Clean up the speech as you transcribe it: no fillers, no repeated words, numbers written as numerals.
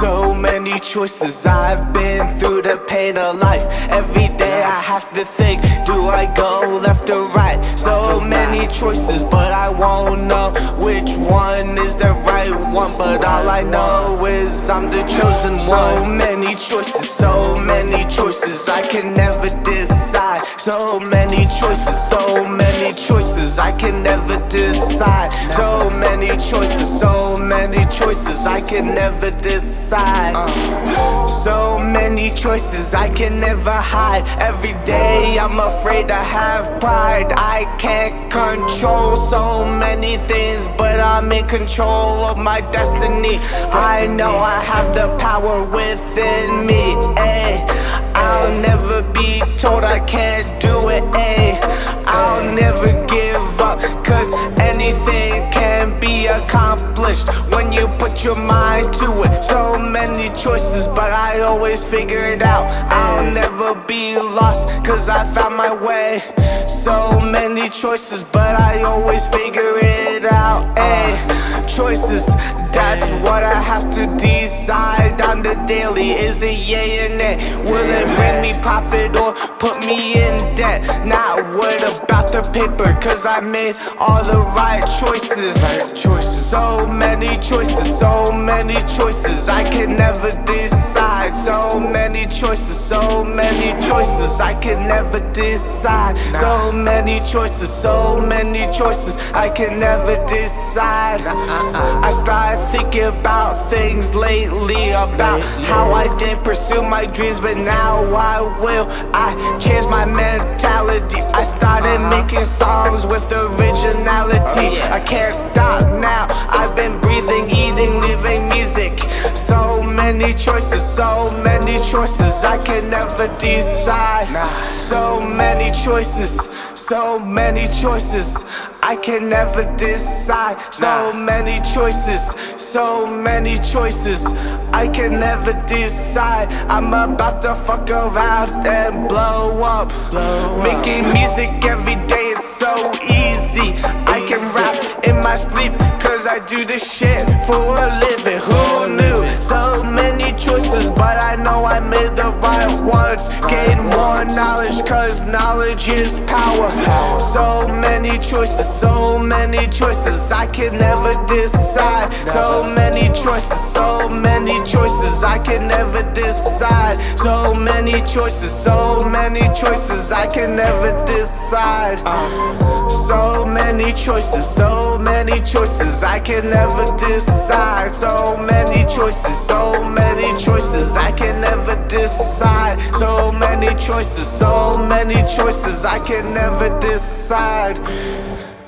So many choices, I've been through the pain of life. Every day I have to think, do I go left or right? So many choices, but I won't know which one is the right one. But all I know is I'm the chosen one. So many choices, I can never decide. So many choices, I can never decide. So many choices, I can never decide. So many choices, I can never hide. Every day I'm afraid I have pride. I can't control so many things, but I'm in control of my destiny. I know I have the power within me. I'll never be told I can't do it. I'll never give up, cause anything can be accomplished when you put your mind to it. So many choices, but I always figure it out. I'll never be lost, cause I found my way. So many choices, but I always figure it out. Choices, that's what I have to decide on the daily. Is it yay or nay? Will it bring me profit or put me in debt? Not worried about the paper, cause I made all the right choices. So many choices, I can never decide. So many choices, I can never decide. So many choices, I can never decide. I started thinking about things lately, about how I didn't pursue my dreams, but now I will. I changed my mentality, I started making songs with originality. I can't stop now, I've been breathing, eating, living music. So many choices, I can never decide. So many choices, I can never decide. So many choices, I can never decide. I'm about to fuck around and blow up. Making music every day, it's so easy. I can rap in my sleep, cause I do this shit for a living. Who knew? So many choices, but I know I made the right ones. Gain more knowledge, cause knowledge is power. So many choices, I can never decide. So many choices, I can never decide. So many choices, I can never decide. So many choices, I can never decide. So many choices, I can never decide. So many choices, I can never decide.